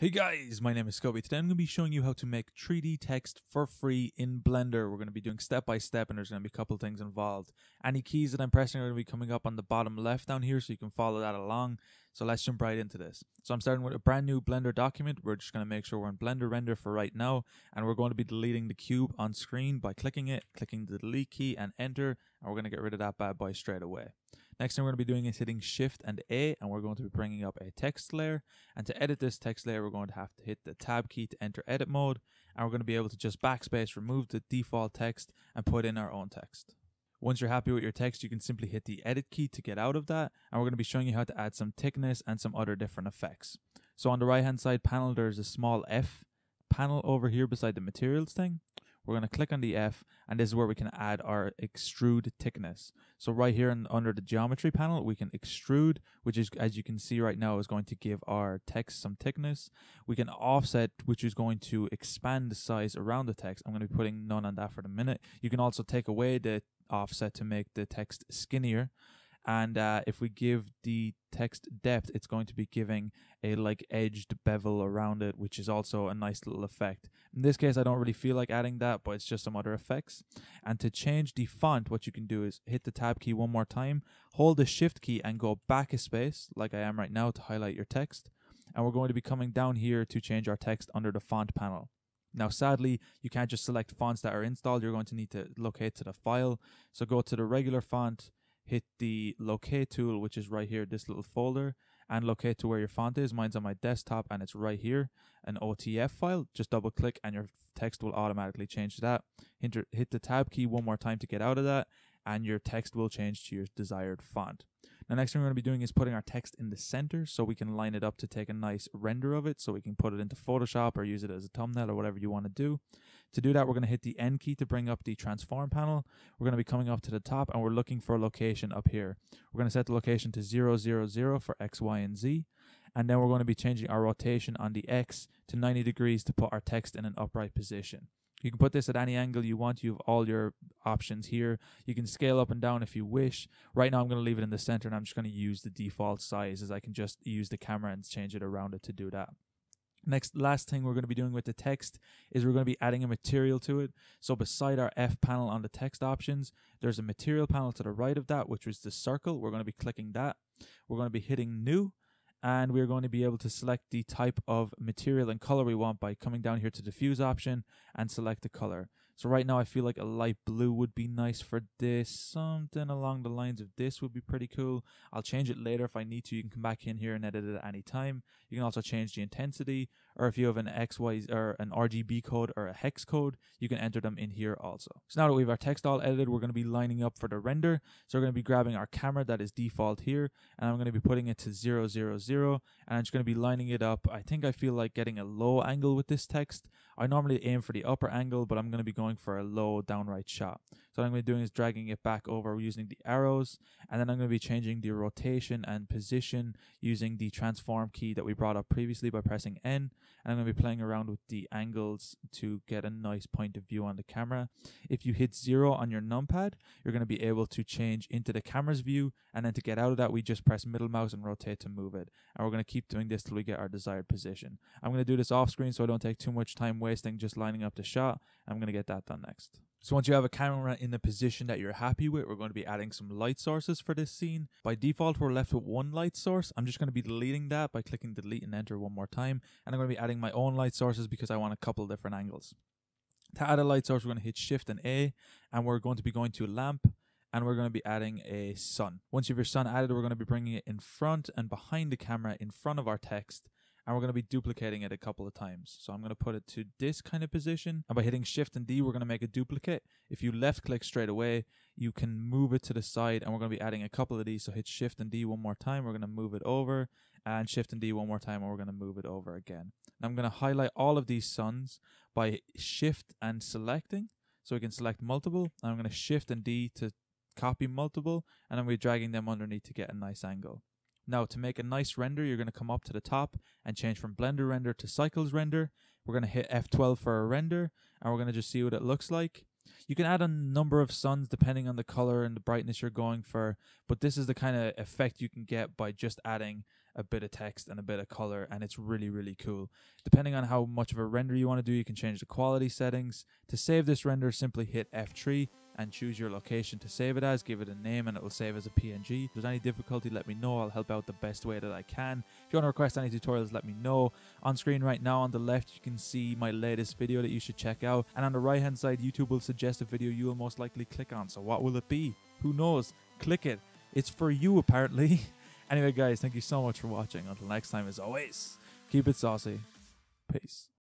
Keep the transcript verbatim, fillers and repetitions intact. Hey guys, my name is Scoby. Today I'm going to be showing you how to make three D text for free in Blender. We're going to be doing step by step and there's going to be a couple of things involved. Any keys that I'm pressing are going to be coming up on the bottom left down here so you can follow that along. So let's jump right into this. So I'm starting with a brand new Blender document. We're just going to make sure we're in Blender Render for right now. And we're going to be deleting the cube on screen by clicking it, clicking the delete key and enter. And we're going to get rid of that bad boy straight away. Next thing we're going to be doing is hitting Shift and A, and we're going to be bringing up a text layer. And to edit this text layer, we're going to have to hit the Tab key to enter edit mode. And we're going to be able to just backspace, remove the default text, and put in our own text. Once you're happy with your text, you can simply hit the edit key to get out of that. And we're going to be showing you how to add some thickness and some other different effects. So on the right hand side panel, there's a small F panel over here beside the materials thing. We're going to click on the F, and this is where we can add our extrude thickness. So right here in, under the geometry panel, we can extrude, which is, as you can see right now, is going to give our text some thickness. We can offset, which is going to expand the size around the text. I'm going to be putting none on that for the minute. You can also take away the offset to make the text skinnier. And uh, if we give the text depth, it's going to be giving a like edged bevel around it, which is also a nice little effect. In this case, I don't really feel like adding that, but it's just some other effects. And to change the font, what you can do is hit the Tab key one more time, hold the Shift key and go back a space like I am right now to highlight your text. And we're going to be coming down here to change our text under the font panel. Now, sadly, you can't just select fonts that are installed. You're going to need to locate to the file. So go to the regular font, hit the locate tool, which is right here, this little folder, and locate to where your font is. Mine's on my desktop and it's right here, an O T F file. Just double click and your text will automatically change to that. Hit the Tab key one more time to get out of that, and your text will change to your desired font. Now, next thing we're going to be doing is putting our text in the center so we can line it up to take a nice render of it, so we can put it into Photoshop or use it as a thumbnail or whatever you want to do. To do that, we're going to hit the N key to bring up the transform panel. We're going to be coming up to the top and we're looking for a location up here. We're going to set the location to zero, zero, zero for X, Y, and Z. And then we're going to be changing our rotation on the X to ninety degrees to put our text in an upright position. You can put this at any angle you want. You have all your options here. You can scale up and down if you wish. Right now, I'm going to leave it in the center, and I'm just going to use the default size, as I can just use the camera and change it around it to do that. Next, last thing we're going to be doing with the text is we're going to be adding a material to it. So beside our F panel on the text options, there's a material panel to the right of that, which is the circle. We're going to be clicking that. We're going to be hitting New. And we're going to be able to select the type of material and color we want by coming down here to the diffuse option and select the color. So right now I feel like a light blue would be nice for this. Something along the lines of this would be pretty cool. I'll change it later if I need to. You can come back in here and edit it at any time. You can also change the intensity, or if you have an X Y or an R G B code or a hex code, you can enter them in here also. So now that we have our text all edited, we're going to be lining up for the render. So we're going to be grabbing our camera that is default here, and I'm going to be putting it to zero, zero, zero, and I'm just going to be lining it up. I think I feel like getting a low angle with this text. I normally aim for the upper angle, but I'm going to be going for a low downright shot. So what I'm going to be doing is dragging it back over using the arrows, and then I'm going to be changing the rotation and position using the transform key that we brought up previously by pressing N, and I'm going to be playing around with the angles to get a nice point of view on the camera. If you hit zero on your numpad, you're going to be able to change into the camera's view, and then to get out of that, we just press middle mouse and rotate to move it. And we're going to keep doing this till we get our desired position. I'm going to do this off screen so I don't take too much time wasting just lining up the shot. I'm going to get that done next. So once you have a camera in the position that you're happy with, we're going to be adding some light sources for this scene. By default, we're left with one light source. I'm just going to be deleting that by clicking delete and enter one more time. And I'm going to be adding my own light sources because I want a couple different angles. To add a light source, we're going to hit Shift and A, and we're going to be going to lamp, and we're going to be adding a sun. Once you have your sun added, we're going to be bringing it in front and behind the camera in front of our text. And we're going to be duplicating it a couple of times. So I'm going to put it to this kind of position. And by hitting Shift and D, we're going to make a duplicate. If you left click straight away, you can move it to the side. And we're going to be adding a couple of these. So hit Shift and D one more time. We're going to move it over. And Shift and D one more time. And we're going to move it over again. And I'm going to highlight all of these suns by Shift and selecting. So we can select multiple. And I'm going to Shift and D to copy multiple. And then we're dragging them underneath to get a nice angle. Now, to make a nice render, you're going to come up to the top and change from Blender Render to Cycles Render. We're going to hit F twelve for a render, and we're going to just see what it looks like. You can add a number of suns depending on the color and the brightness you're going for, but this is the kind of effect you can get by just adding a bit of text and a bit of color, and it's really, really cool. Depending on how much of a render you want to do, you can change the quality settings. To save this render, simply hit F three and choose your location to save it as. Give it a name and it will save as a P N G. If there's any difficulty, let me know. I'll help out the best way that I can. If you want to request any tutorials, let me know. On screen right now on the left, you can see my latest video that you should check out. And on the right hand side, YouTube will suggest a video you will most likely click on. So what will it be? Who knows? Click it. It's for you, apparently. Anyway, guys, thank you so much for watching. Until next time, as always, keep it saucy. Peace.